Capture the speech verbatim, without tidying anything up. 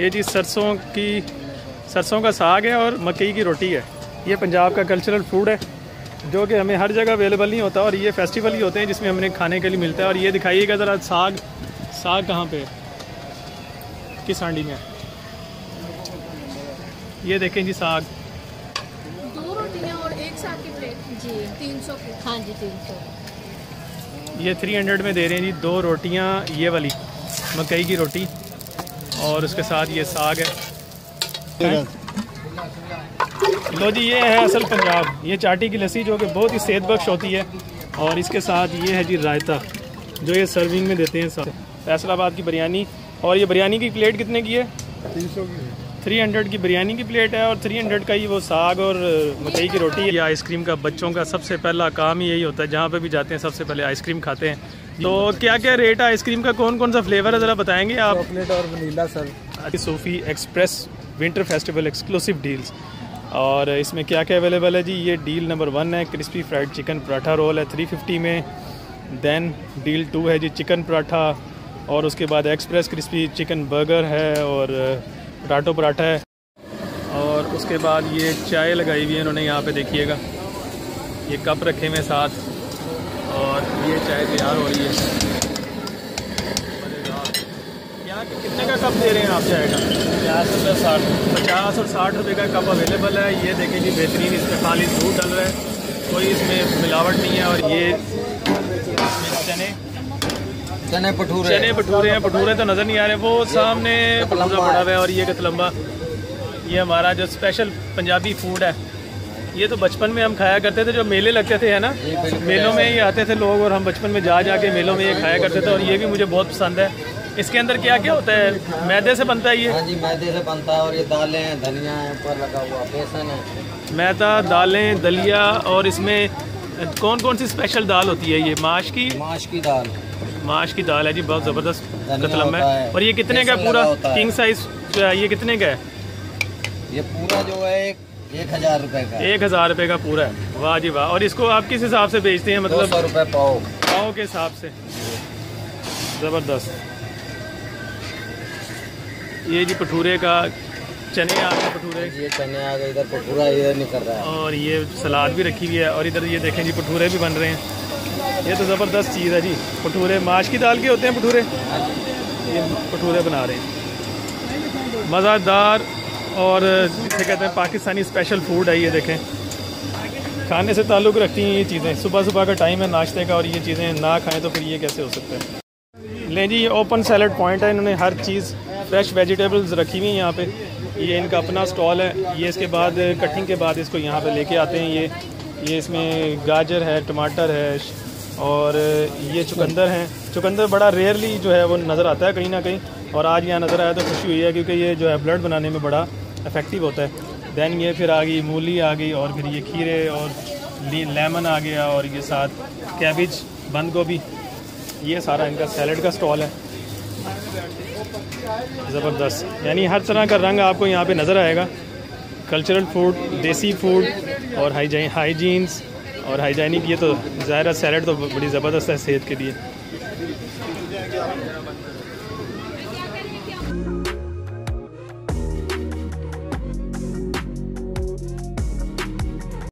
ये जी सरसों की सरसों का साग है और मकई की रोटी है। ये पंजाब का कल्चरल फूड है जो कि हमें हर जगह अवेलेबल नहीं होता और ये फेस्टिवल ही होते हैं जिसमें हमने खाने के लिए मिलता है। और ये दिखाइएगा ज़रा साग साग कहाँ पे है, किस हांडी में। ये देखें जी साग, दो रोटियां और एक साग की प्लेट जी तीन सौ की। हाँ जी तीन सौ, ये थ्री हंड्रेड में दे रहे हैं जी। दो रोटियाँ, ये वाली मकई की रोटी और उसके साथ ये साग है। लो जी, ये है असल पंजाब। ये चाटी की लस्सी जो कि बहुत ही सेहत बख्श होती है और इसके साथ ये है जी रायता जो ये सर्विंग में देते हैं साथ। फैसलाबाद की बिरयानी, और ये बिरयानी की प्लेट कितने की है? तीन सौ की है। थ्री हंड्रेड की बिरयानी की प्लेट है और थ्री हंड्रेड का ही वो साग और मकई की रोटी है। ये आइसक्रीम का बच्चों का सबसे पहला काम ही यही होता है, जहाँ पर भी जाते हैं सबसे पहले आइसक्रीम खाते हैं। तो क्या क्या रेट है आइसक्रीम का, कौन कौन सा फ्लेवर है ज़रा बताएँगे आप? चॉकलेट और vanilla sir. Sufi express winter festival exclusive deals, और इसमें क्या क्या अवेलेबल है जी? ये डील नंबर वन है crispy fried chicken paratha roll है थ्री फिफ्टी में। दैन डील टू है जी चिकन पराठा, और उसके बाद एक्सप्रेस क्रिस्पी चिकन बर्गर है और पराठो पराठा है। और उसके बाद ये चाय लगाई हुई है इन्होंने, यहाँ पे देखिएगा ये कप रखे हुए साथ, और ये चाय तैयार हो रही है। यहाँ कितने का कप दे रहे हैं आप चाय का? पचास और साठ, पचास और साठ रुपये का कप अवेलेबल है। ये देखें जी बेहतरीन, इसमें खाली दूध डल रहा है, कोई इसमें मिलावट नहीं है। और ये चने चने भटूरे चने भटूरे हैं, भटूरे तो नज़र नहीं आ रहे, वो सामने भटूरा पड़ा हुआ है। और ये कतलम्बा, ये हमारा जो स्पेशल पंजाबी फूड है, ये तो बचपन में हम खाया करते थे, जो मेले लगते थे है ना, मेलों में ही आते थे लोग और हम बचपन में जा जा के मेलों में ये खाया करते थे। और ये भी मुझे बहुत पसंद है। इसके अंदर क्या क्या होता है? मैदे से बनता है ये? हाँ जी मैदे से बनता है, और ये दालें हैं, धनिया है ऊपर लगा हुआ, बेसन है, मैदा, दालें, दलिया। और इसमें कौन कौन सी स्पेशल दाल होती है? ये माश की माश की दाल माश की दाल है जी, बहुत ज़बरदस्त कतलम है। और ये कितने का पूरा किंग साइज, ये कितने का है? ये पूरा जो है एक हज़ार रुपये का एक हज़ार रुपये का पूरा है। वाह जी वाह। और इसको आप किस हिसाब से बेचते हैं? मतलब सौ रुपये पाओ पाओ के हिसाब से, ज़बरदस्त। ये जी भटूरे का, चने आ गए भटूरे, ये चने आ गए, इधर भटूरा इधर निकल रहा है, और ये सलाद भी रखी हुई है। और इधर ये देखें जी भटूरे भी बन रहे हैं। ये तो ज़बरदस्त चीज़ है जी, भटूरे माश की दाल के होते हैं भटूरे, ये भटूरे बना रहे हैं मज़ेदार। और जिसे कहते हैं पाकिस्तानी स्पेशल फूड है, ये देखें खाने से ताल्लुक़ रखती हैं ये चीज़ें। सुबह सुबह का टाइम है नाश्ते का, और ये चीज़ें ना खाएँ तो फिर ये कैसे हो सकता है। लें जी, ये ओपन सैलड पॉइंट है, इन्होंने हर चीज़ फ्रेश वेजिटेबल्स रखी हुई हैं यहाँ पे। ये इनका अपना स्टॉल है। ये इसके बाद कटिंग के बाद इसको यहाँ पे लेके आते हैं। ये ये इसमें गाजर है, टमाटर है, और ये चुकंदर हैं। चुकंदर बड़ा रेयरली जो है वो नज़र आता है कहीं ना कहीं, और आज यहाँ नज़र आया तो खुशी हुई है, क्योंकि ये जो है ब्लड बनाने में बड़ा इफेक्टिव होता है। दैन ये फिर आ गई मूली आ गई, और फिर ये खीरे और लेमन आ गया, और ये साथ कैबिज, बंद गोभी, ये सारा इनका सैलड का स्टॉल है। ज़बरदस्त, यानी हर तरह का रंग आपको यहाँ पे नज़र आएगा। कल्चरल फूड, देसी फूड और हाई हाइजीन्स और हाइजीनिक, ये तो ज़ाहिर है सैलड तो बड़ी ज़बरदस्त है सेहत के लिए।